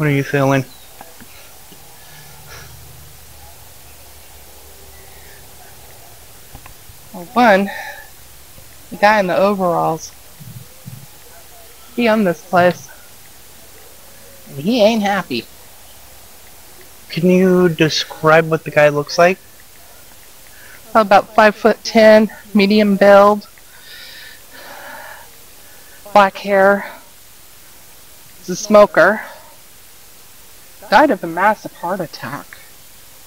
What are you feeling? Well, one, the guy in the overalls, he owned this place, and he ain't happy. Can you describe what the guy looks like? About 5'10", medium build, black hair. He's a smoker. Died of a massive heart attack.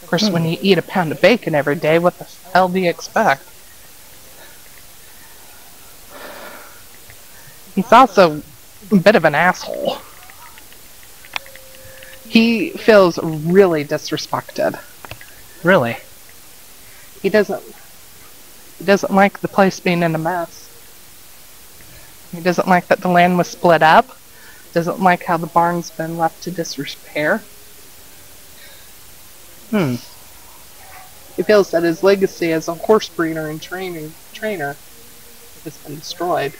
Of course, when you eat a pound of bacon every day, what the hell do you expect? He's also a bit of an asshole. He feels really disrespected. Really? He doesn't like the place being in a mess. He doesn't like that the land was split up. Doesn't like how the barn's been left to disrepair. He feels that his legacy as a horse breeder and trainer has been destroyed.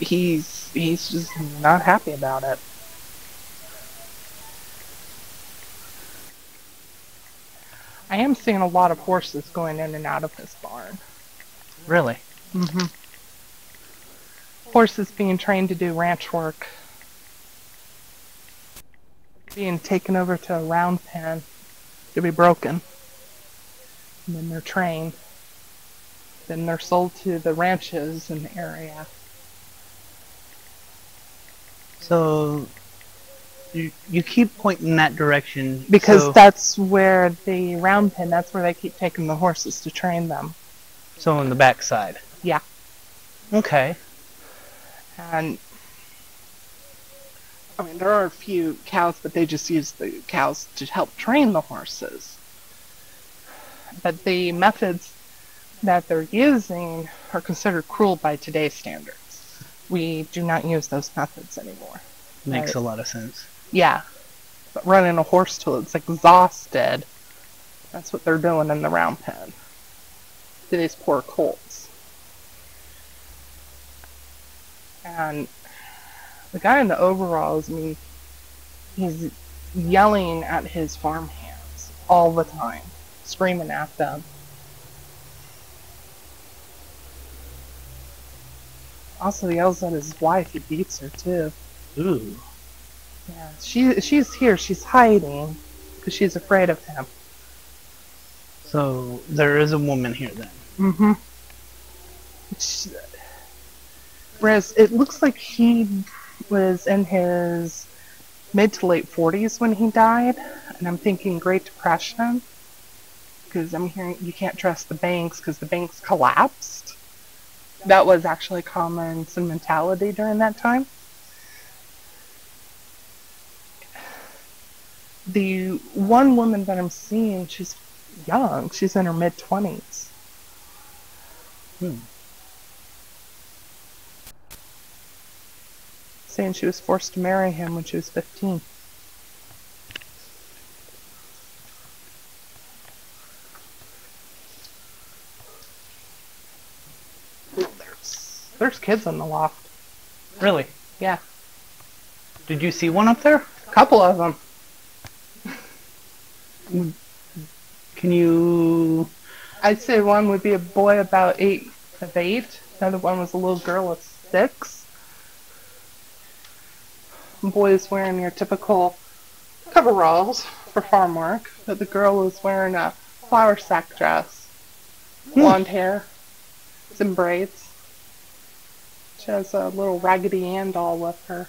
He's just not happy about it. I am seeing a lot of horses going in and out of this barn. Really? Horses being trained to do ranch work. Being taken over to a round pen to be broken. And then they're trained. Then they're sold to the ranches in the area. So, you keep pointing in that direction. Because that's where the round pen, that's where they keep taking the horses to train them. So on the back side? Yeah. Okay. And, I mean, there are a few cows, but they just use the cows to help train the horses. But the methods that they're using are considered cruel by today's standards. We do not use those methods anymore. Makes a lot of sense. Yeah. But running a horse till it's exhausted, that's what they're doing in the round pen to these poor colts. And the guy in the overalls, I mean, he's yelling at his farmhands all the time, screaming at them. Also, he yells at his wife. He beats her too. Ooh. Yeah, she's here. She's hiding because she's afraid of him. So there is a woman here then. Whereas it looks like he was in his mid to late 40s when he died, and I'm thinking Great Depression, because I'm hearing you can't trust the banks because the banks collapsed. That was actually common sentimentality during that time. The one woman that I'm seeing, she's young. She's in her mid-20s. Saying she was forced to marry him when she was 15. There's kids in the loft. Really? Yeah. Did you see one up there? A couple of them. Can you... I'd say one would be a boy about 8 of 8. Another one was a little girl of 6. The boy is wearing your typical coveralls for farm work, but the girl was wearing a flour sack dress. Blonde hair. Some braids. She has a little Raggedy Ann doll with her.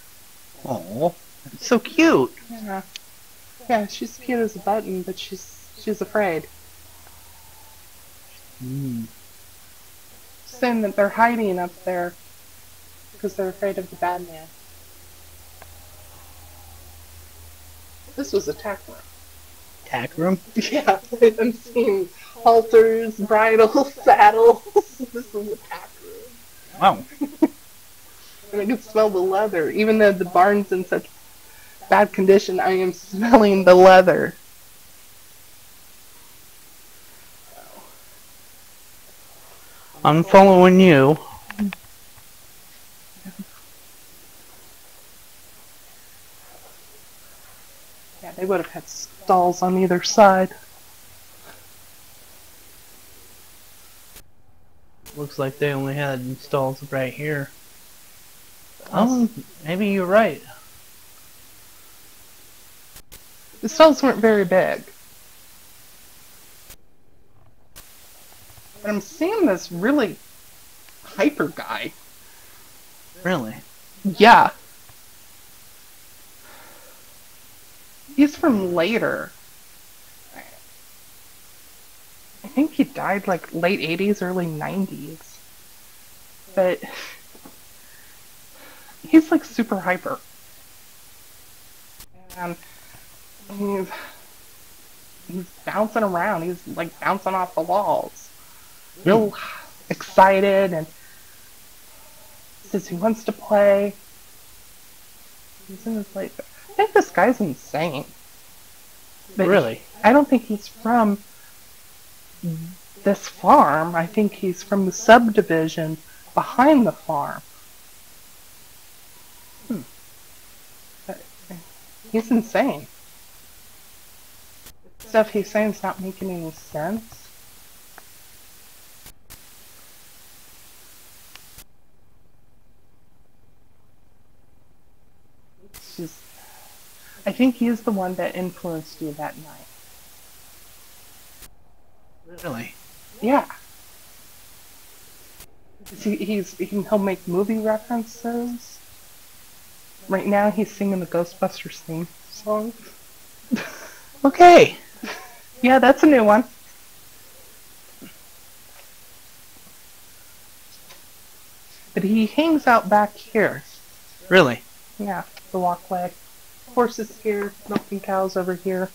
Oh, that's so cute. Yeah, she's cute as a button, but she's afraid. Saying that they're hiding up there because they're afraid of the bad man. This was a tack room. Tack room? Yeah, I'm seeing halters, bridles, saddles. This is a tack room. Wow. And I can smell the leather. Even though the barn's in such bad condition, I am smelling the leather. I'm following you. Yeah, they would have had stalls on either side. Looks like they only had stalls right here. Oh, maybe you're right. The stalls weren't very big. But I'm seeing this really hyper guy. Really? Yeah. He's from later. I think he died like late 80s, early 90s. But he's like super hyper. And he's bouncing around. He's like bouncing off the walls. Real excited, and says he wants to play. He's in his late... I think this guy's insane. But really? I don't think he's from this farm. I think he's from the subdivision behind the farm. He's insane. The stuff he's saying is not making any sense. It's just... I think he's the one that influenced you that night. Really? Yeah. He'll make movie references. Right now he's singing the Ghostbusters theme song. Okay. Yeah, that's a new one. But he hangs out back here. Really? Yeah, the walkway. Horses here, milking cows over here.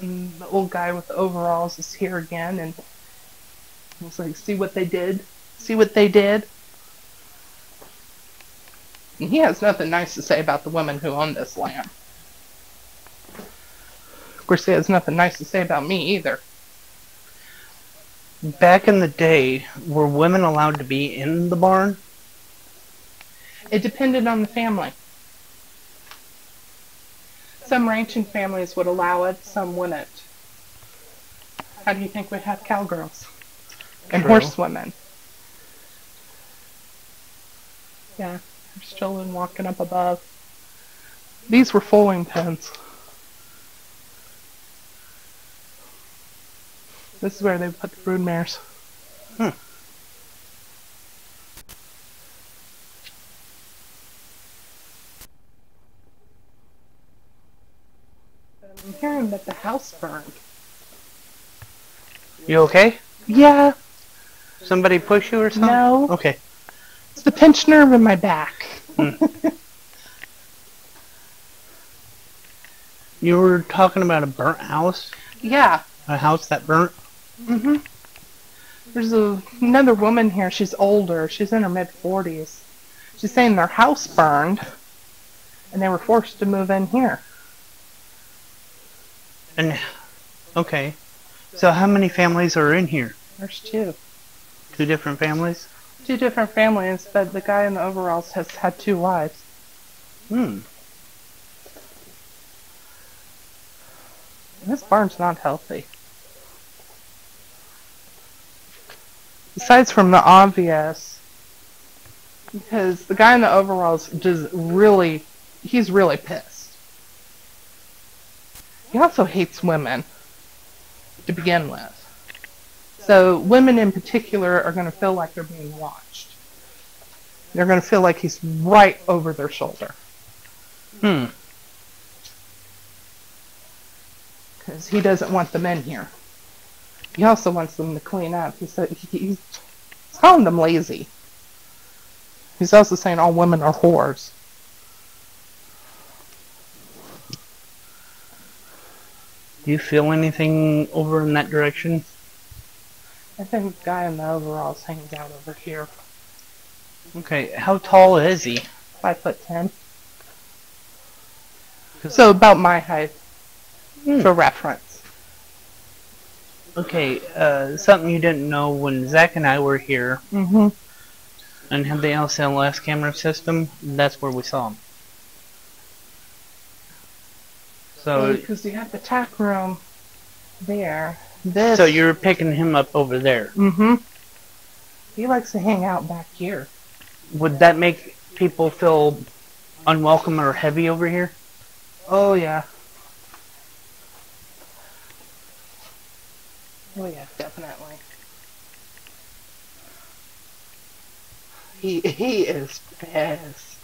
And the old guy with the overalls is here again, and he's like, see what they did? See what they did? And he has nothing nice to say about the women who own this land. Of course, he has nothing nice to say about me either. Back in the day, were women allowed to be in the barn? It depended on the family. Some ranching families would allow it, some wouldn't. How do you think we have cowgirls? And horsewomen. Yeah, there's children walking up above. These were foaling pens. This is where they put the brood mares. Hmm. I'm hearing that the house burned. You okay? Yeah. Somebody push you or something? No. Okay. It's the pinched nerve in my back. Mm. You were talking about a burnt house? Yeah. A house that burnt? Mm-hmm. There's another woman here. She's older. She's in her mid-40s. She's saying their house burned, and they were forced to move in here. And, okay, so how many families are in here? There's two. Two different families? Two different families, but the guy in the overalls has had two wives. Hmm. This barn's not healthy. Besides from the obvious, because the guy in the overalls does really, he's really pissed. He also hates women to begin with. So women in particular are going to feel like they're being watched. They're going to feel like he's right over their shoulder. Hmm. Because he doesn't want them in here. He also wants them to clean up. He said he's calling them lazy. He's also saying all women are whores. Do you feel anything over in that direction? I think the guy in the overalls hangs out over here. Okay, how tall is he? 5'10". So about my height, for reference. Okay, something you didn't know when Zach and I were here. Mm-hmm. and had the LSLS camera system, that's where we saw them. So because you have the tack room there. So you're picking him up over there. Mm-hmm. He likes to hang out back here. Would that make people feel unwelcome or heavy over here? Oh yeah. Oh yeah, definitely. He is pissed.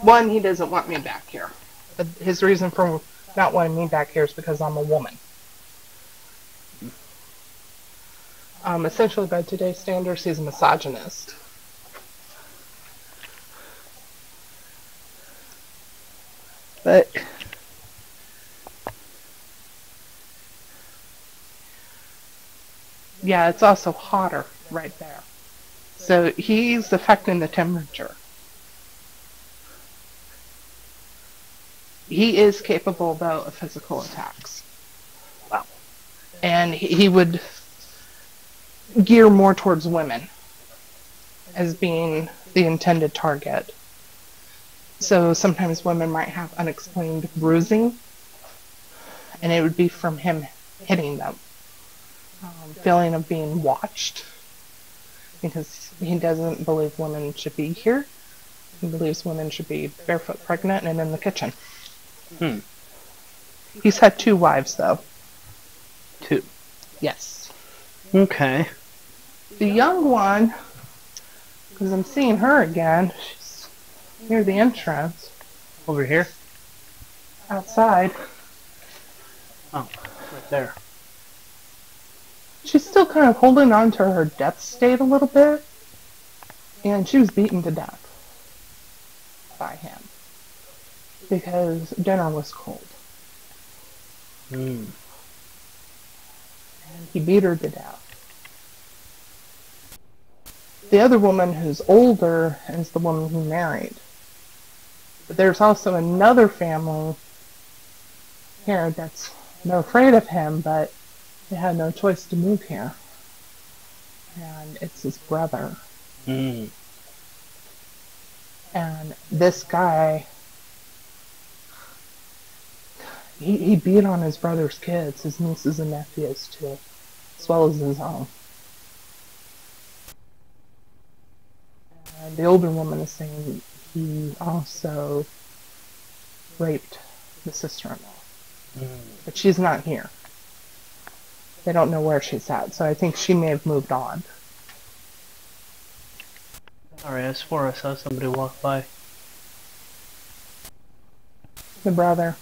One, he doesn't want me back here. But his reason for not wanting me back here is because I'm a woman. Essentially, by today's standards, he's a misogynist. But yeah, it's also hotter right there. So he's affecting the temperature. He is capable, though, of physical attacks. Wow. And he would gear more towards women as being the intended target. So sometimes women might have unexplained bruising, and it would be from him hitting them. Feeling of being watched, because he doesn't believe women should be here. He believes women should be barefoot, pregnant, and in the kitchen. Hmm. He's had 2 wives, though. 2? Yes. Okay. The young one, because I'm seeing her again, she's near the entrance. Over here? Outside. Oh, right there. She's still kind of holding on to her death state a little bit, and she was beaten to death by him because dinner was cold. Mm. And he beat her to death. The other woman who's older is the woman he married. But there's also another family here that's, they're afraid of him, but they had no choice to move here. And it's his brother. Mm. And this guy, he beat on his brother's kids, his nieces and nephews too, as well as his own. And the older woman is saying he also raped the sister-in-law. Mm. But she's not here. They don't know where she's at, so I think she may have moved on. Sorry, I swore I saw somebody walk by. The brother.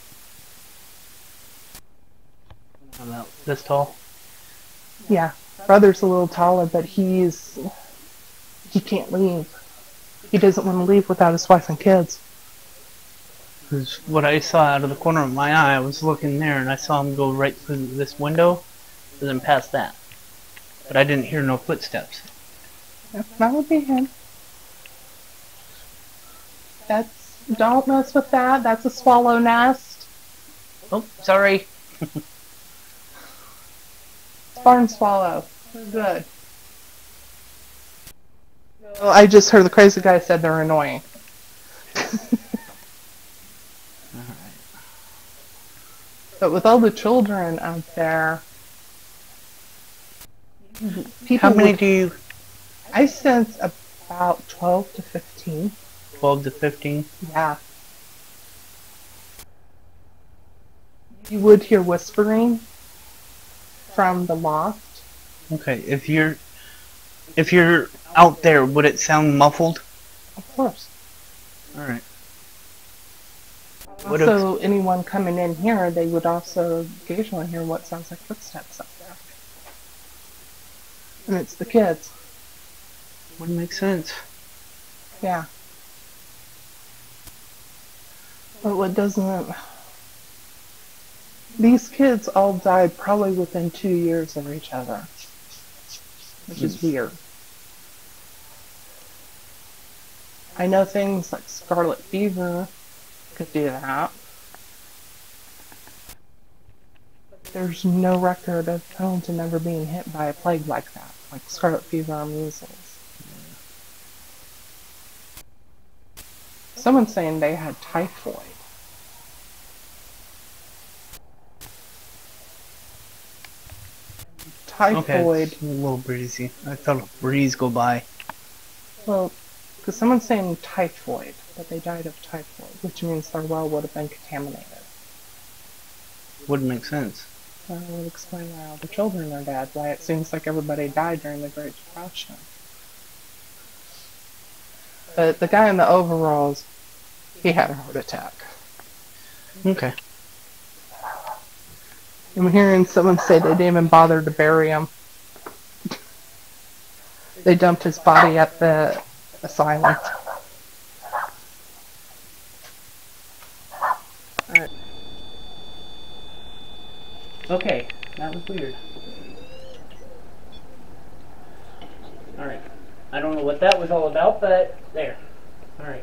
About this tall? Yeah, brother's a little taller, but he can't leave. He doesn't want to leave without his wife and kids. Because what I saw out of the corner of my eye, I was looking there and I saw him go right through this window. And then past that, but I didn't hear no footsteps. That would be him. That's, don't mess with that. That's a swallow nest. Oh, sorry. Barn swallow. We're good. Well, I just heard the crazy guy said they're annoying. All right. But with all the children out there. People How many would, do you... I sense about 12 to 15. 12 to 15? Yeah. You would hear whispering from the loft. Okay, if you're out there, would it sound muffled? Of course. Alright. Also, anyone coming in here, they would also occasionally hear what sounds like footsteps up there. And it's the kids. Wouldn't make sense. Yeah. But what doesn't... These kids all died probably within 2 years of each other. Which is weird. I know things like scarlet fever could do that. There's no record of Pendleton ever being hit by a plague like that. Like scarlet fever or measles. Someone's saying they had typhoid. Typhoid. Okay, a little breezy. I felt a breeze go by. Well, because someone's saying typhoid, but they died of typhoid, which means their well would have been contaminated. Wouldn't make sense. That would explain why all the children are dead, why it seems like everybody died during the Great Depression. But the guy in the overalls, he had a heart attack. Okay. I'm hearing someone say they didn't even bother to bury him. They dumped his body at the asylum. Alright. Okay, that was weird. Alright. I don't know what that was all about, but there. Alright.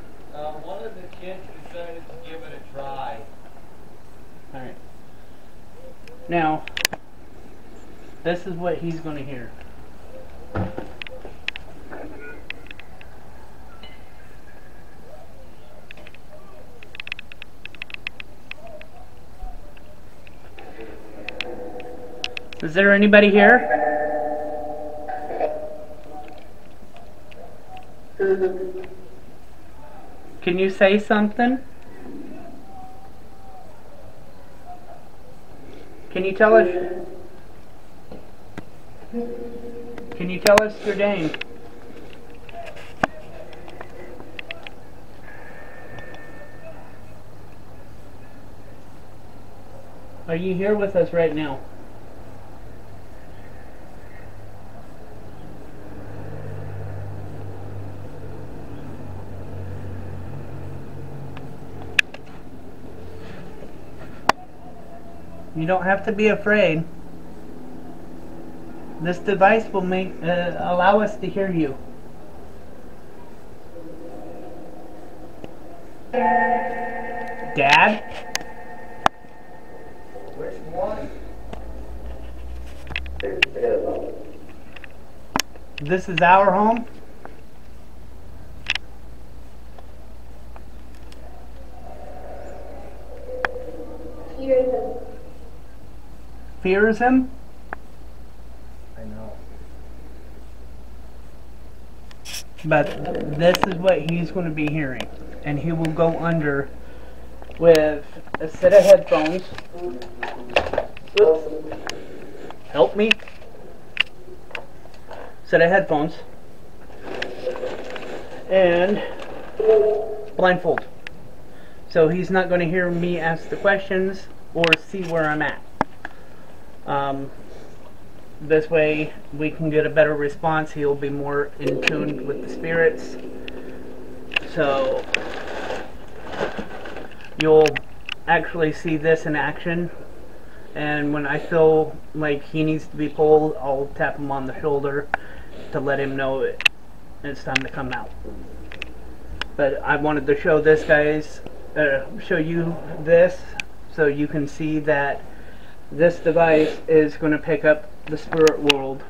One of the kids decided to give it a try. Alright. Now, this is what he's going to hear. Is there anybody here? Can you say something? Can you tell us your name? Are you here with us right now? You don't have to be afraid. This device will make allow us to hear you. Dad? Which one? This is our home? Fears him? I know. But this is what he's going to be hearing. And he will go under with a set of headphones. Oops. Help me. Set of headphones. And blindfold. So he's not going to hear me ask the questions or see where I'm at. This way we can get a better response. He'll be more in tune with the spirits, so you'll actually see this in action. And when I feel like he needs to be pulled, I'll tap him on the shoulder to let him know it's time to come out. But I wanted to show this, guys, show you this, so you can see that this device is going to pick up the spirit world.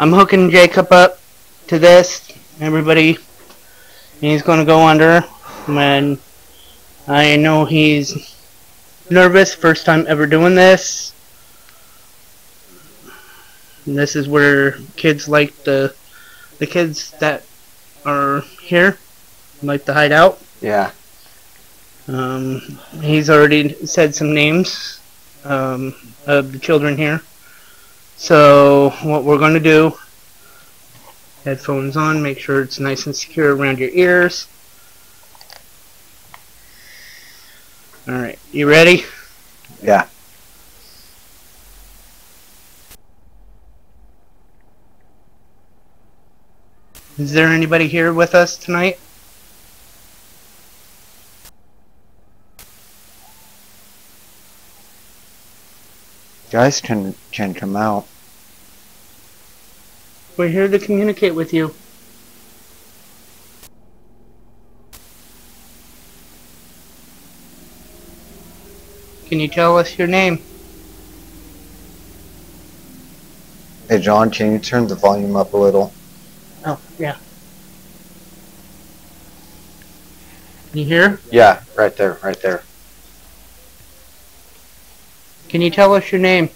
I'm hooking Jacob up to this, everybody. He's going to go under. And I know he's nervous, first time ever doing this. And this is where kids like the kids that are here, like to hide out. Yeah. He's already said some names of the children here. So what we're going to do, headphones on, make sure it's nice and secure around your ears. Alright, you ready? Yeah. Is there anybody here with us tonight? Guys can come out. We're here to communicate with you. Can you tell us your name? Hey John, can you turn the volume up a little? Oh, yeah. Can you hear? Yeah, right there, right there. Can you tell us your name?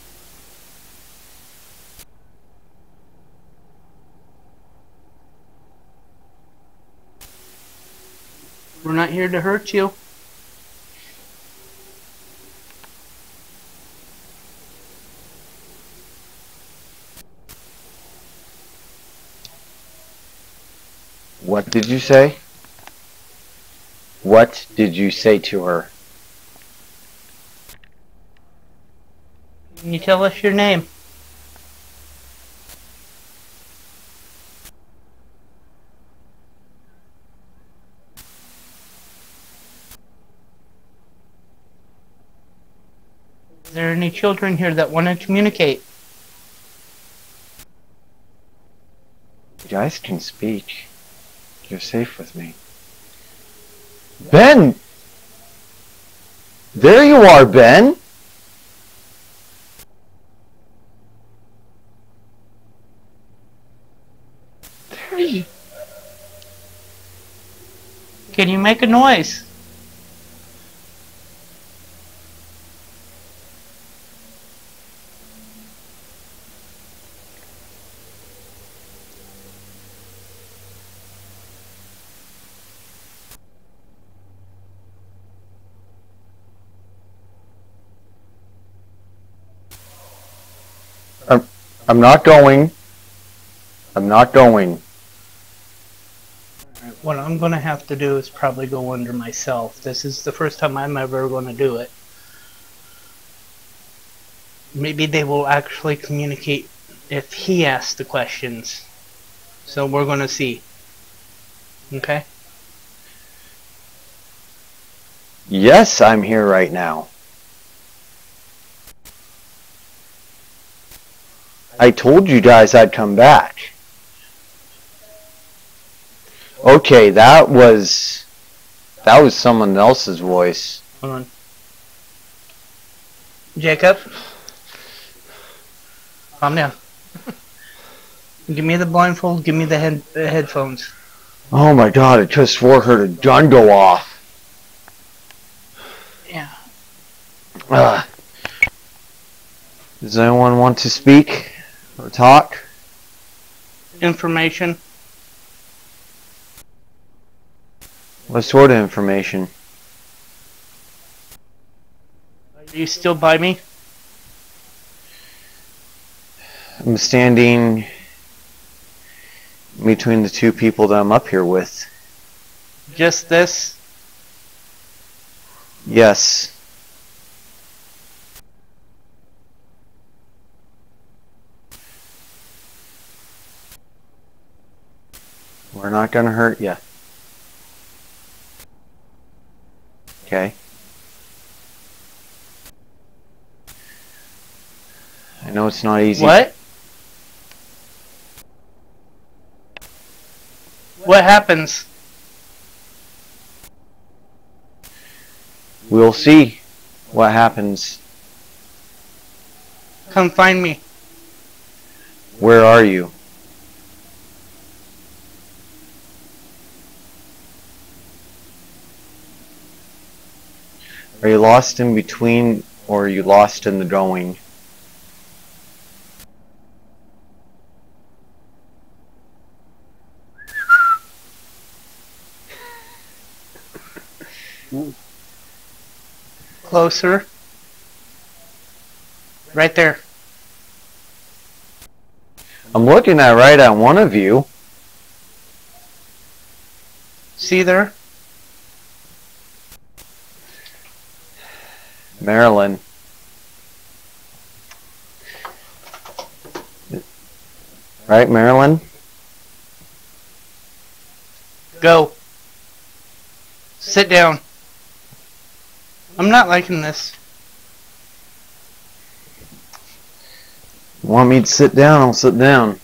We're not here to hurt you. What did you say? What did you say to her? Can you tell us your name? Is there any children here that want to communicate? You guys can speak. You're safe with me. Ben! There you are, Ben! Can you make a noise? I'm not going. I'm not going. What I'm going to have to do is probably go under myself. This is the first time I'm ever going to do it. Maybe they will actually communicate if he asks the questions. So we're going to see. Okay? Yes, I'm here right now. I told you guys I'd come back. Okay, that was someone else's voice. Hold on. Jacob? Calm down. Give me the blindfold, give me the headphones. Oh my god, I just swore her to gun go off. Yeah. Does anyone want to speak or talk? Information. What sort of information? Are you still by me? I'm standing between the two people that I'm up here with. Just this? Yes. We're not gonna hurt you. Okay. I know it's not easy. What? What happens? We'll see what happens. Come find me. Where are you? Are you lost in between, or are you lost in the going? Closer. Right there. I'm looking at right at one of you. See there? Marilyn. Right, Marilyn? Go. Sit down. I'm not liking this. Want me to sit down? I'll sit down.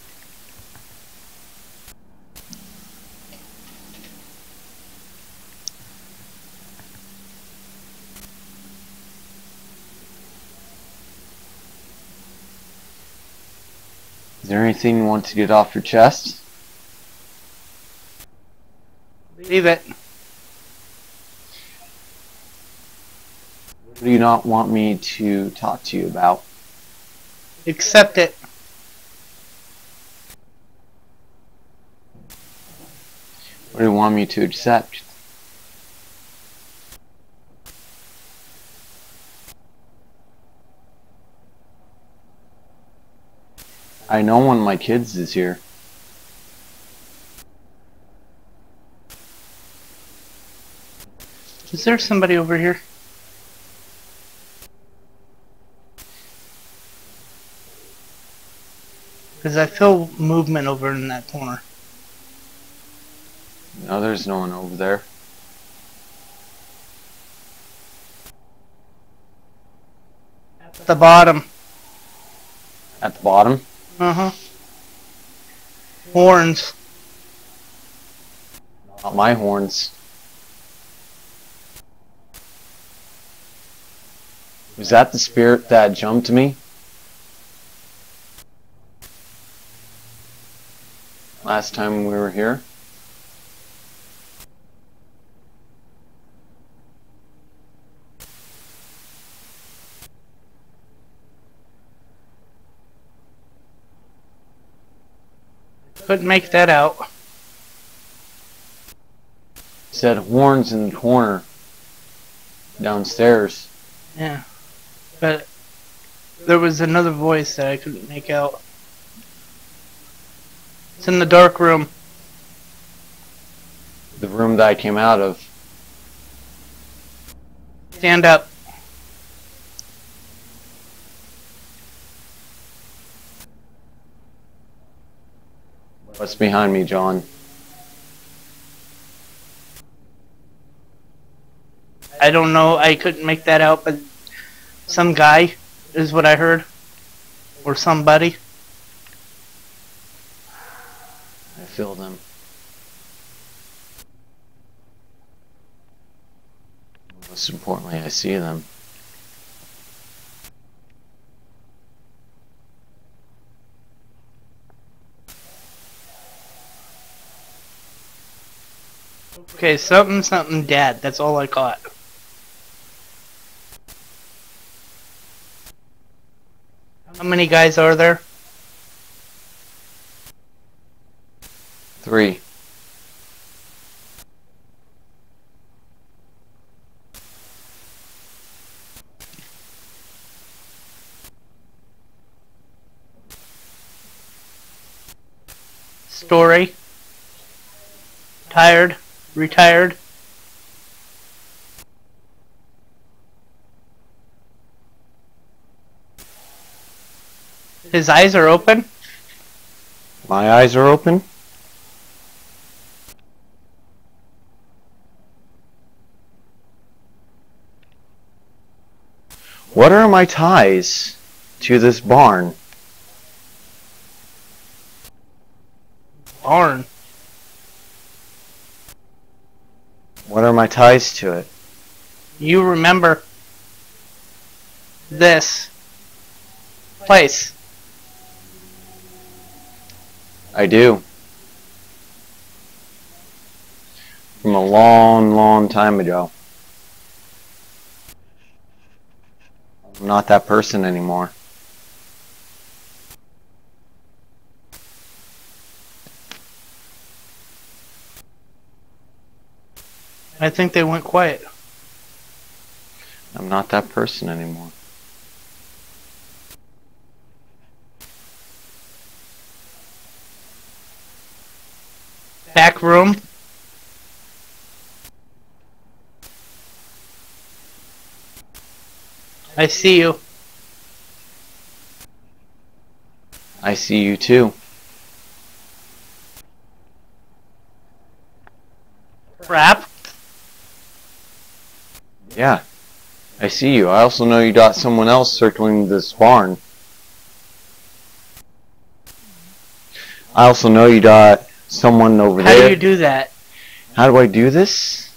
Is there anything you want to get off your chest? Leave it. What do you not want me to talk to you about? Accept it. What do you want me to accept? I know one of my kids is here. Is there somebody over here? Because I feel movement over in that corner. No, there's no one over there. At the bottom. At the bottom? Uh-huh. Horns. Not my horns. Was that the spirit that jumped me? Last time we were here? Couldn't make that out. It said horns in the corner downstairs. Yeah. But there was another voice that I couldn't make out. It's in the dark room. The room that I came out of. Stand up. What's behind me, John? I don't know. I couldn't make that out, but some guy is what I heard. Or somebody. I feel them. Most importantly, I see them. Okay, something dad, that's all I caught. How many guys are there? 3. Story. Tired. Retired. His eyes are open. My eyes are open. What are my ties to this barn? Barn? What are my ties to it? You remember this place. I do. From a long, long time ago. I'm not that person anymore. I think they went quiet. I'm not that person anymore. Back room. I see you. I see you too. Crap. Yeah, I see you. I also know you got someone else circling this barn. I also know you got someone over there. How do you do that? How do I do this?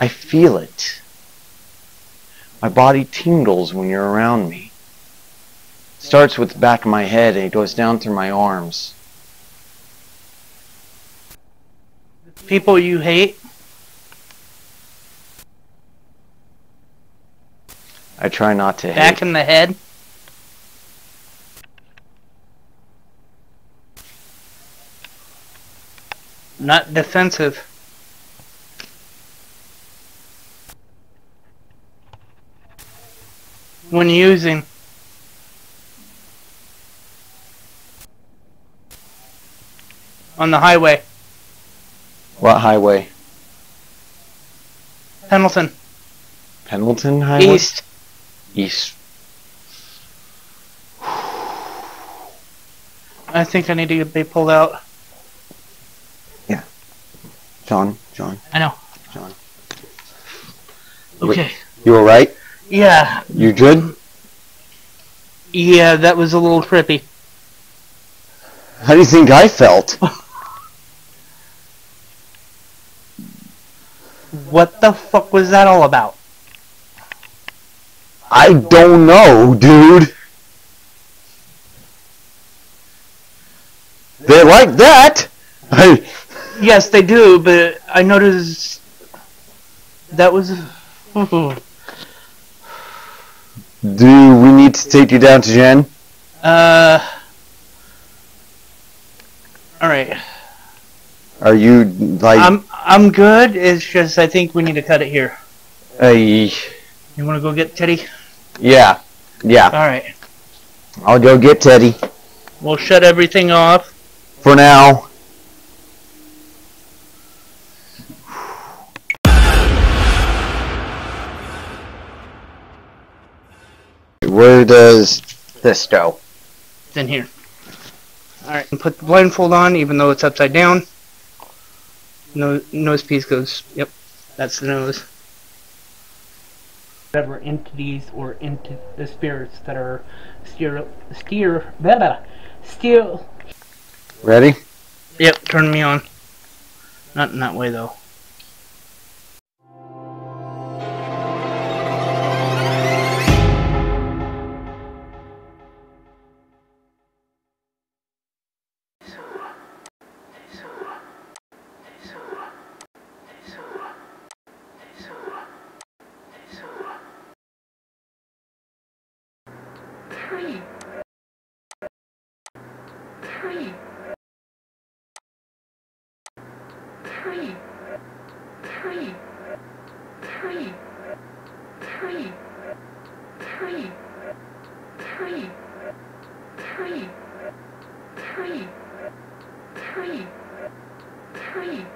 I feel it. My body tingles when you're around me. It starts with the back of my head and it goes down through my arms. People you hate? I try not to hate. Back in the head? Not defensive. When using. On the highway. What highway? Pendleton. Pendleton Highway? East. East. I think I need to be pulled out. John. I know. John. Okay. You alright? Yeah. You good? Yeah, that was a little trippy. How do you think I felt? What the fuck was that all about? I don't know, dude. They like that. Yes, they do, but I noticed that was... Do we need to take you down to Jen? Alright. Are you, like... I'm good, it's just I think we need to cut it here. You want to go get Teddy? Yeah. Yeah. Alright. I'll go get Teddy. We'll shut everything off. For now. Where does this go? It's in here. Alright, put the blindfold on, even though it's upside down. Nose piece goes, yep, that's the nose. Whatever entities or the spirits that are still. Ready? Yep, turn me on. Not in that way, though. Three.